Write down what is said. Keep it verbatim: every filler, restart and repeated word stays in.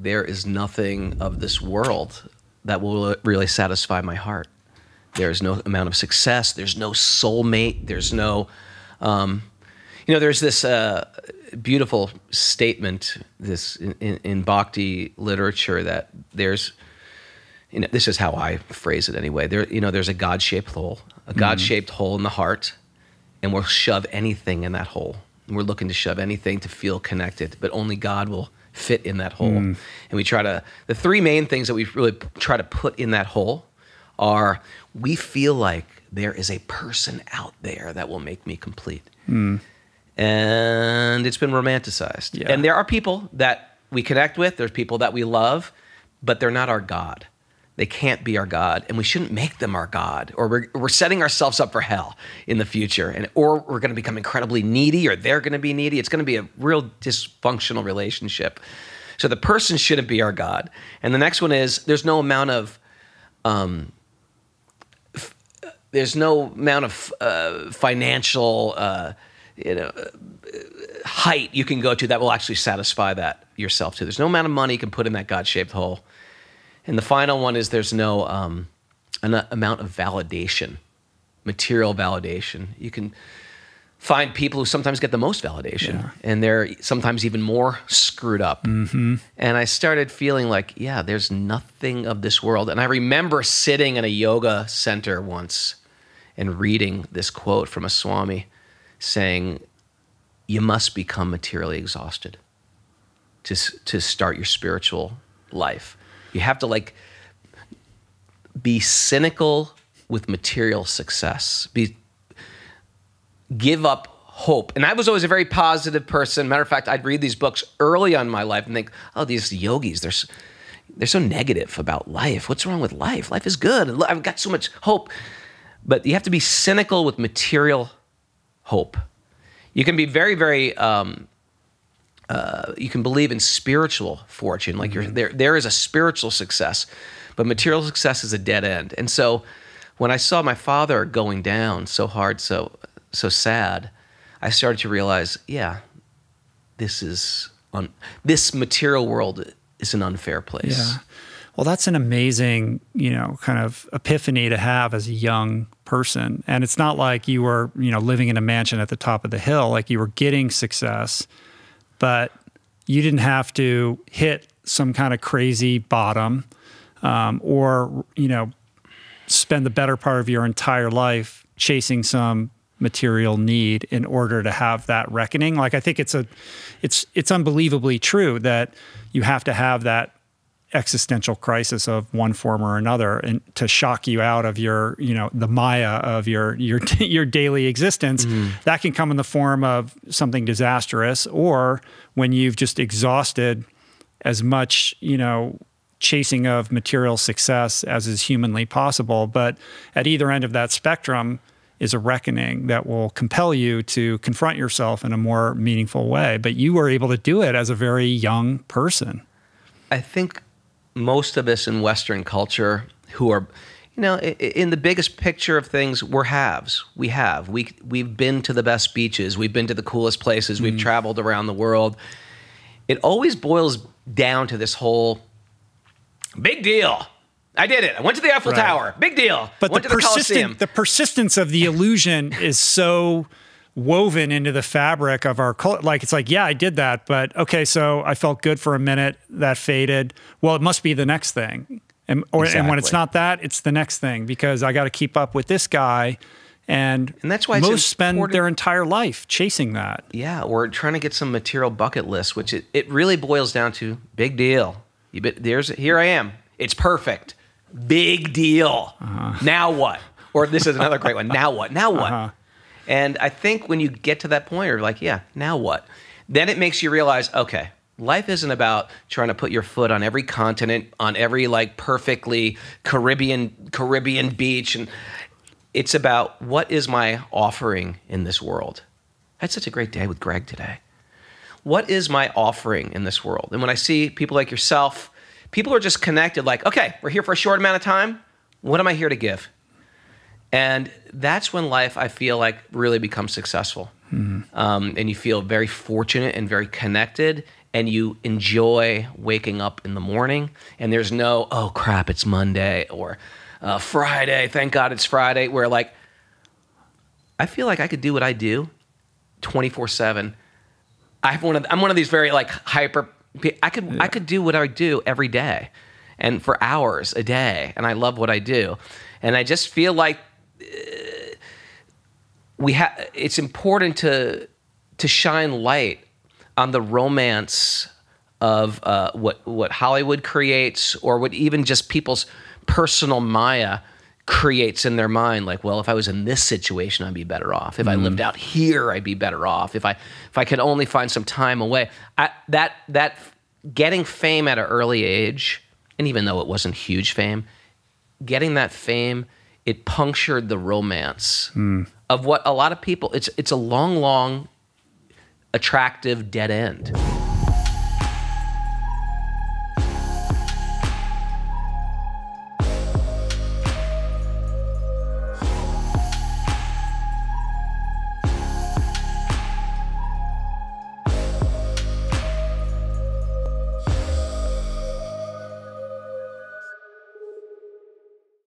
there is nothing of this world that will really satisfy my heart. There's no amount of success. There's no soulmate. There's no, um, you know, there's this uh, beautiful statement this in, in Bhakti literature that there's, you know, this is how I phrase it anyway. There, you know, there's a God-shaped hole, a mm-hmm. God-shaped hole in the heart, and we'll shove anything in that hole. We're looking to shove anything to feel connected, but only God will fit in that hole. Mm. And we try to, the three main things that we really try to put in that hole are, we feel like there is a person out there that will make me complete. Mm. And it's been romanticized. Yeah. And there are people that we connect with, there's people that we love, but they're not our God. They can't be our God, and we shouldn't make them our God, or we're, we're setting ourselves up for hell in the future, and or we're gonna become incredibly needy, or they're gonna be needy. It's gonna be a real dysfunctional relationship. So the person shouldn't be our God. And the next one is, there's no amount of, um, f there's no amount of uh, financial uh, you know, height you can go to that will actually satisfy that yourself too. There's no amount of money you can put in that God-shaped hole. And the final one is there's no um, an amount of validation, material validation. You can find people who sometimes get the most validation, yeah. and they're sometimes even more screwed up. Mm-hmm. And I started feeling like, yeah, there's nothing of this world. And I remember sitting in a yoga center once and reading this quote from a Swami saying, you must become materially exhausted to, to start your spiritual life. You have to like be cynical with material success, be, give up hope. And I was always a very positive person. Matter of fact, I'd read these books early on in my life and think, oh, these yogis, they're, they're so negative about life. What's wrong with life? Life is good. I've got so much hope. But you have to be cynical with material hope. You can be very, very... Um, Uh, you can believe in spiritual fortune, like you're, there, there is a spiritual success, but material success is a dead end. And so when I saw my father going down so hard, so, so sad, I started to realize, yeah, this is, un this material world is an unfair place. Yeah. Well, that's an amazing, you know, kind of epiphany to have as a young person. And it's not like you were, you know, living in a mansion at the top of the hill, like you were getting success, but you didn't have to hit some kind of crazy bottom um, or, you know, spend the better part of your entire life chasing some material need in order to have that reckoning. Like, I think it's a, it's, it's unbelievably true that you have to have that existential crisis of one form or another and to shock you out of your, you know, the Maya of your, your, your daily existence. Mm. That can come in the form of something disastrous or when you've just exhausted as much, you know, chasing of material success as is humanly possible. But at either end of that spectrum is a reckoning that will compel you to confront yourself in a more meaningful way. But you were able to do it as a very young person. I think most of us in Western culture who are, you know, in the biggest picture of things, we're haves. We have. We, we've been to the best beaches. We've been to the coolest places. Mm. We've traveled around the world. It always boils down to this whole big deal. I did it. I went to the Eiffel right. Tower. Big deal. But the, the, persistent, the persistence of the illusion is so... woven into the fabric of our culture. Like, it's like, yeah, I did that, but okay, so I felt good for a minute, that faded. Well, it must be the next thing. And, or, exactly. and when it's not that, it's the next thing because I got to keep up with this guy. And, and that's why most spend their entire life chasing that. Yeah, or trying to get some material bucket list, which it, it really boils down to big deal. You bet, there's, here I am. It's perfect. Big deal. Uh-huh. Now what? Or this is another great one. Now what? Now what? Uh-huh. And I think when you get to that point, you're like, yeah, now what? Then it makes you realize, okay, life isn't about trying to put your foot on every continent, on every like perfectly Caribbean Caribbean beach. And it's about what is my offering in this world? I had such a great day with Greg today. What is my offering in this world? And when I see people like yourself, people are just connected like, okay, we're here for a short amount of time. What am I here to give? And that's when life, I feel like, really becomes successful. Mm-hmm. um, and you feel very fortunate and very connected and you enjoy waking up in the morning, and there's no, oh crap, it's Monday, or uh, Friday, thank God it's Friday, where like, I feel like I could do what I do twenty-four seven. I have one of, I'm one of these very like hyper, I could, yeah. I could do what I do every day and for hours a day, and I love what I do. And I just feel like uh, we ha it's important to, to shine light on the romance of uh, what, what Hollywood creates, or what even just people's personal Maya creates in their mind, like, well, if I was in this situation, I'd be better off. If mm. I lived out here, I'd be better off. If I if I could only find some time away. I, that that getting fame at an early age, and even though it wasn't huge fame, getting that fame, it punctured the romance mm. of what a lot of people. It's it's a long, long, attractive dead end.